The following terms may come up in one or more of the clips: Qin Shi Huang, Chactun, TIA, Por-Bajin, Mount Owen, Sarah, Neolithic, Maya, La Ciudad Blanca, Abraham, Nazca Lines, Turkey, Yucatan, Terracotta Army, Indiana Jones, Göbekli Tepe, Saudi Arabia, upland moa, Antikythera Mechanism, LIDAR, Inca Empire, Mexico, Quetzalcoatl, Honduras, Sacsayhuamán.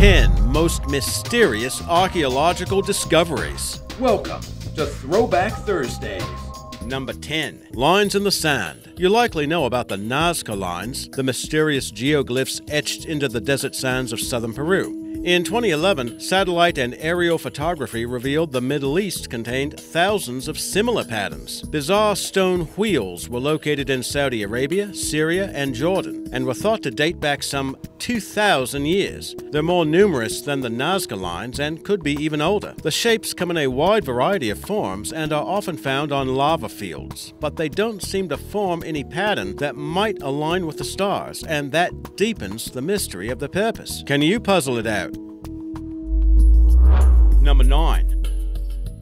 10 Most Mysterious Archaeological Discoveries. Welcome to Throwback Thursdays. Number 10. Lines in the Sand. You likely know about the Nazca Lines, the mysterious geoglyphs etched into the desert sands of southern Peru. In 2011, satellite and aerial photography revealed the Middle East contained thousands of similar patterns. Bizarre stone wheels were located in Saudi Arabia, Syria, and Jordan, and were thought to date back some 2,000 years. They're more numerous than the Nazca Lines and could be even older. The shapes come in a wide variety of forms and are often found on lava fields, but they don't seem to form any pattern that might align with the stars, and that deepens the mystery of the purpose. Can you puzzle it out? Number 9.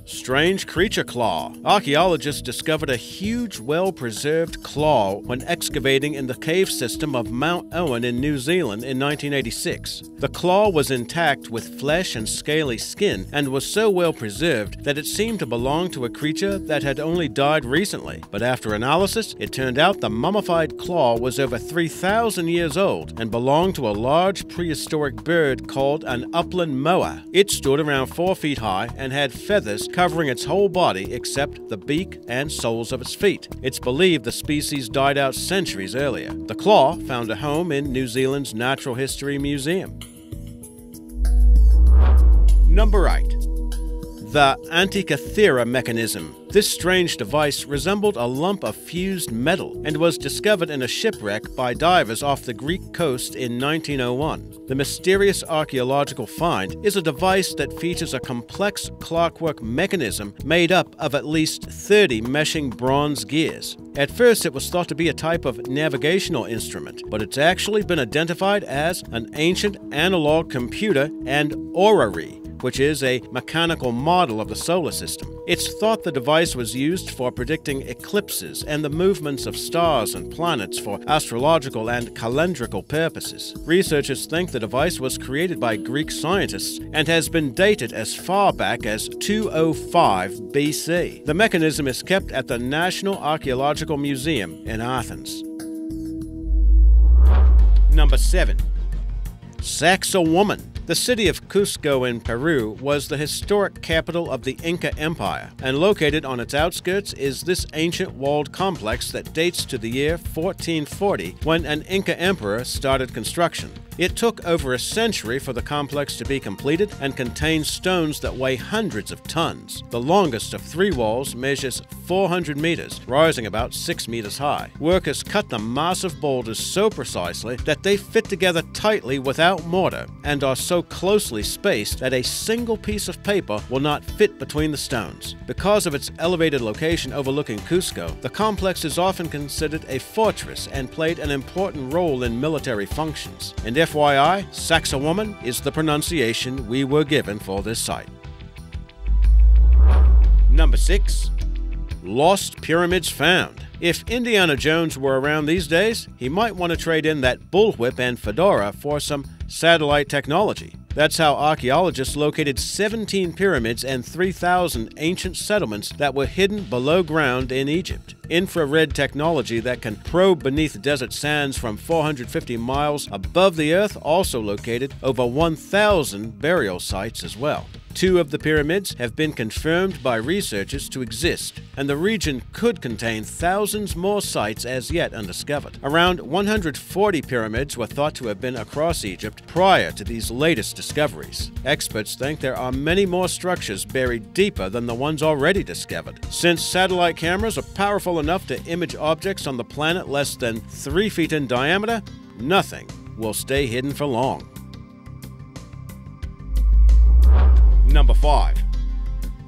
Strange Creature Claw. Archaeologists discovered a huge, well-preserved claw when excavating in the cave system of Mount Owen in New Zealand in 1986. The claw was intact with flesh and scaly skin and was so well-preserved that it seemed to belong to a creature that had only died recently. But after analysis, it turned out the mummified claw was over 3,000 years old and belonged to a large prehistoric bird called an upland moa. It stood around 4 feet high and had feathers covering its whole body except the beak and soles of its feet. It's believed the species died out centuries earlier. The claw found a home in New Zealand's Natural History Museum. Number 8. The Antikythera Mechanism. This strange device resembled a lump of fused metal and was discovered in a shipwreck by divers off the Greek coast in 1901. The mysterious archaeological find is a device that features a complex clockwork mechanism made up of at least 30 meshing bronze gears. At first, it was thought to be a type of navigational instrument, but it's actually been identified as an ancient analog computer and orrery, which is a mechanical model of the solar system. It's thought the device was used for predicting eclipses and the movements of stars and planets for astrological and calendrical purposes. Researchers think the device was created by Greek scientists and has been dated as far back as 205 BC. The mechanism is kept at the National Archaeological Museum in Athens. Number 7. Sacsayhuamán. The city of Cusco in Peru was the historic capital of the Inca Empire, and located on its outskirts is this ancient walled complex that dates to the year 1440, when an Inca emperor started construction. It took over a century for the complex to be completed and contains stones that weigh hundreds of tons. The longest of three walls measures 400 meters, rising about 6 meters high. Workers cut the massive boulders so precisely that they fit together tightly without mortar and are so closely spaced that a single piece of paper will not fit between the stones. Because of its elevated location overlooking Cusco, the complex is often considered a fortress and played an important role in military functions. And FYI, Sacsayhuamán is the pronunciation we were given for this site. Number 6. Lost Pyramids Found. If Indiana Jones were around these days, he might want to trade in that bullwhip and fedora for some satellite technology. That's how archaeologists located 17 pyramids and 3,000 ancient settlements that were hidden below ground in Egypt. Infrared technology that can probe beneath desert sands from 450 miles above the earth also located over 1,000 burial sites as well. 2 of the pyramids have been confirmed by researchers to exist, and the region could contain thousands more sites as yet undiscovered. Around 140 pyramids were thought to have been across Egypt prior to these latest discoveries. Experts think there are many more structures buried deeper than the ones already discovered. Since satellite cameras are powerful enough to image objects on the planet less than 3 feet in diameter, nothing will stay hidden for long. Number 5.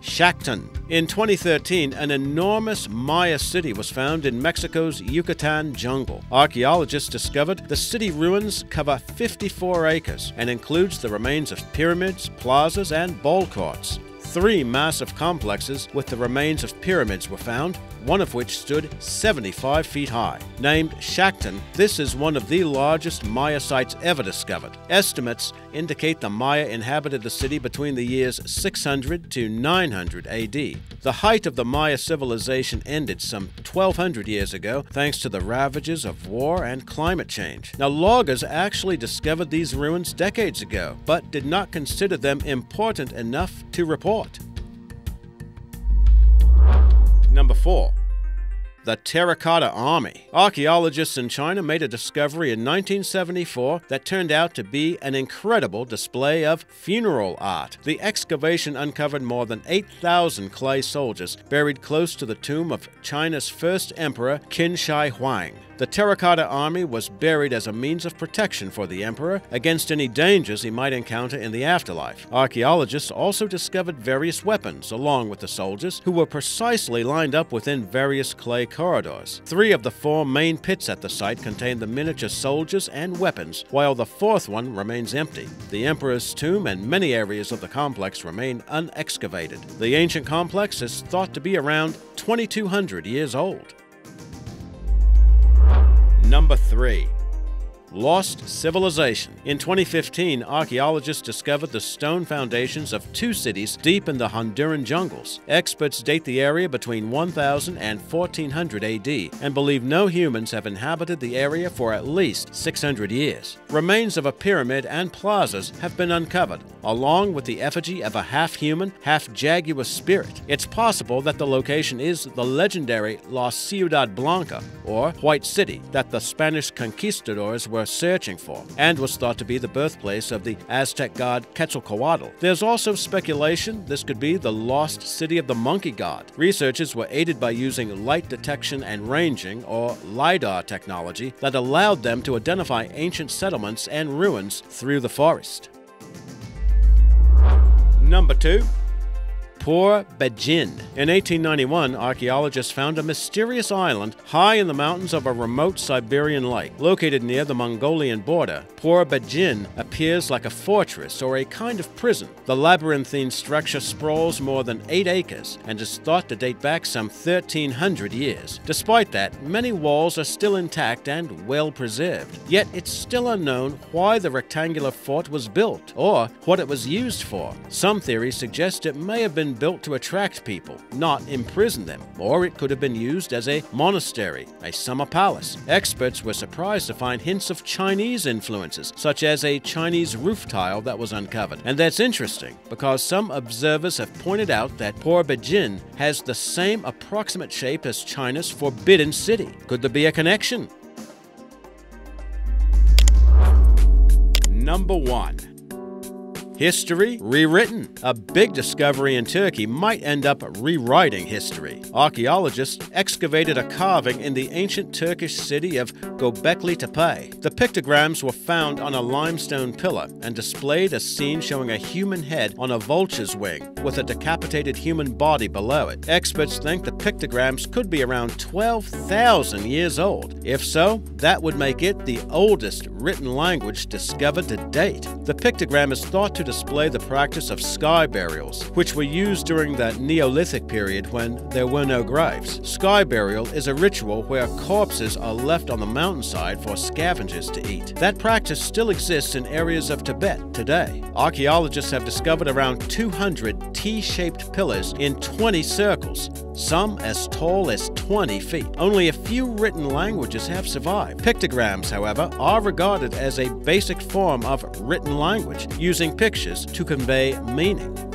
Chactun. In 2013, an enormous Maya city was found in Mexico's Yucatan jungle. Archaeologists discovered the city ruins cover 54 acres and includes the remains of pyramids, plazas, and ball courts. Three massive complexes with the remains of pyramids were found, one of which stood 75 feet high. Named Chactun, this is one of the largest Maya sites ever discovered. Estimates indicate the Maya inhabited the city between the years 600 to 900 AD. The height of the Maya civilization ended some 1,200 years ago thanks to the ravages of war and climate change. Now, loggers actually discovered these ruins decades ago, but did not consider them important enough to report. Number 4. The Terracotta Army. Archaeologists in China made a discovery in 1974 that turned out to be an incredible display of funeral art. The excavation uncovered more than 8,000 clay soldiers buried close to the tomb of China's first emperor, Qin Shi Huang. The Terracotta Army was buried as a means of protection for the emperor against any dangers he might encounter in the afterlife. Archaeologists also discovered various weapons along with the soldiers, who were precisely lined up within various clay corridors. Three of the four main pits at the site contain the miniature soldiers and weapons, while the fourth one remains empty. The emperor's tomb and many areas of the complex remain unexcavated. The ancient complex is thought to be around 2,200 years old. Number 3. Lost civilization. In 2015, archaeologists discovered the stone foundations of two cities deep in the Honduran jungles. Experts date the area between 1000 and 1400 AD and believe no humans have inhabited the area for at least 600 years. Remains of a pyramid and plazas have been uncovered, along with the effigy of a half-human, half-jaguar spirit. It's possible that the location is the legendary La Ciudad Blanca, or White City, that the Spanish conquistadors were searching for, and was thought to be the birthplace of the Aztec god Quetzalcoatl. There's also speculation this could be the lost city of the monkey god. Researchers were aided by using light detection and ranging, or LIDAR technology, that allowed them to identify ancient settlements and ruins through the forest. Number 2. Por-Bajin. In 1891, archaeologists found a mysterious island high in the mountains of a remote Siberian lake. Located near the Mongolian border, Por-Bajin appears like a fortress or a kind of prison. The labyrinthine structure sprawls more than 8 acres and is thought to date back some 1,300 years. Despite that, many walls are still intact and well preserved. Yet it's still unknown why the rectangular fort was built or what it was used for. Some theories suggest it may have been built to attract people, not imprison them, or it could have been used as a monastery, a summer palace. Experts were surprised to find hints of Chinese influences, such as a Chinese roof tile that was uncovered. And that's interesting, because some observers have pointed out that Por-Bajin has the same approximate shape as China's Forbidden City. Could there be a connection? Number 1. History rewritten. A big discovery in Turkey might end up rewriting history. Archaeologists excavated a carving in the ancient Turkish city of Göbekli Tepe. The pictograms were found on a limestone pillar and displayed a scene showing a human head on a vulture's wing with a decapitated human body below it. Experts think the pictograms could be around 12,000 years old. If so, that would make it the oldest written language discovered to date. The pictogram is thought to display the practice of sky burials, which were used during the Neolithic period when there were no graves. Sky burial is a ritual where corpses are left on the mountainside for scavengers to eat. That practice still exists in areas of Tibet today. Archaeologists have discovered around 200 T-shaped pillars in 20 circles, some as tall as 20 feet. Only a few written languages have survived. Pictograms, however, are regarded as a basic form of written language, using pictures to convey meaning.